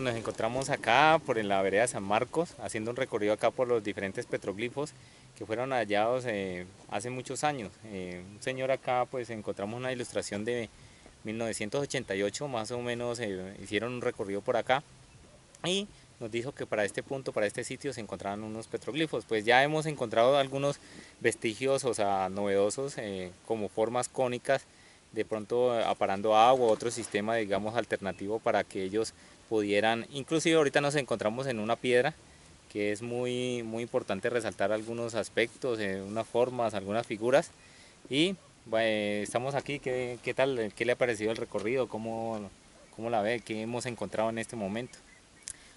Nos encontramos acá por la vereda de San Marcos, haciendo un recorrido acá por los diferentes petroglifos que fueron hallados hace muchos años. Un señor acá, pues encontramos una ilustración de 1988, más o menos hicieron un recorrido por acá y nos dijo que para este punto, para este sitio, se encontraban unos petroglifos. Pues ya hemos encontrado algunos vestigios, o sea, novedosos, como formas cónicas, de pronto aparando agua, otro sistema, digamos, alternativo para que ellos pudieran, inclusive ahorita nos encontramos en una piedra, que es muy importante resaltar algunos aspectos, unas formas, algunas figuras, y estamos aquí. ¿Qué tal? ¿Qué le ha parecido el recorrido? ¿Cómo la ve? ¿Qué hemos encontrado en este momento?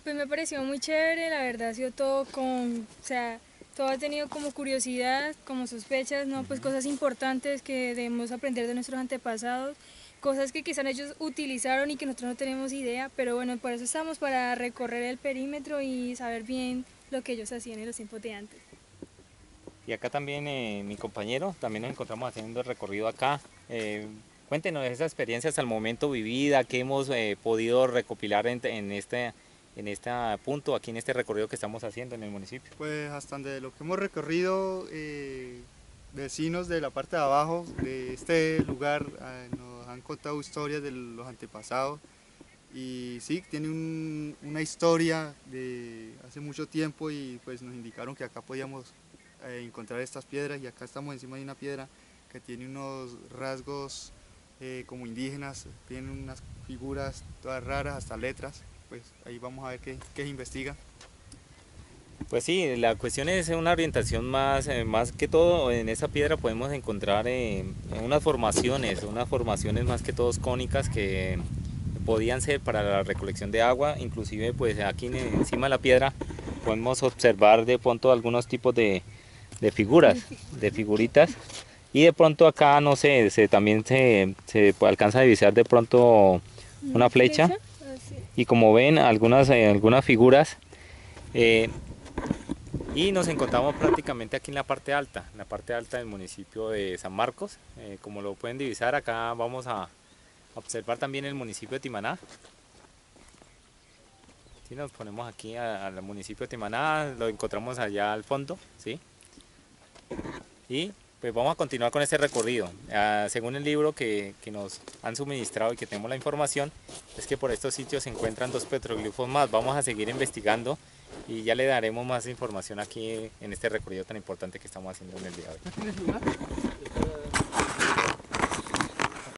Pues me pareció muy chévere, la verdad ha sido todo con, o sea, todo ha tenido como curiosidad, como sospechas, ¿no? Pues cosas importantes que debemos aprender de nuestros antepasados, cosas que quizás ellos utilizaron y que nosotros no tenemos idea, pero bueno, por eso estamos, para recorrer el perímetro y saber bien lo que ellos hacían en los tiempos de antes. Y acá también mi compañero, también nos encontramos haciendo el recorrido acá. Cuéntenos esa experiencia hasta el momento vivida, que hemos podido recopilar en este punto, aquí en este recorrido que estamos haciendo en el municipio. Pues hasta de lo que hemos recorrido, vecinos de la parte de abajo de este lugar nos han contado historias de los antepasados y sí, tiene una historia de hace mucho tiempo y pues nos indicaron que acá podíamos encontrar estas piedras y acá estamos encima de una piedra que tiene unos rasgos como indígenas, tiene unas figuras todas raras, hasta letras. Pues ahí vamos a ver qué se investiga. Pues sí, la cuestión es una orientación más que todo. En esa piedra podemos encontrar unas formaciones más que todo cónicas que podían ser para la recolección de agua. Inclusive pues aquí encima de la piedra podemos observar de pronto algunos tipos de figuras, de figuritas. Y de pronto acá, no sé, también se alcanza a divisar de pronto una flecha. Y como ven, algunas figuras, y nos encontramos prácticamente aquí en la parte alta del municipio de San Marcos. Como lo pueden divisar, acá vamos a observar también el municipio de Timaná. Si nos ponemos aquí al municipio de Timaná, lo encontramos allá al fondo, ¿sí? Y pues vamos a continuar con este recorrido. Según el libro que nos han suministrado y que tenemos la información, es que por estos sitios se encuentran dos petroglifos más. Vamos a seguir investigando y ya le daremos más información aquí en este recorrido tan importante que estamos haciendo en el día de hoy.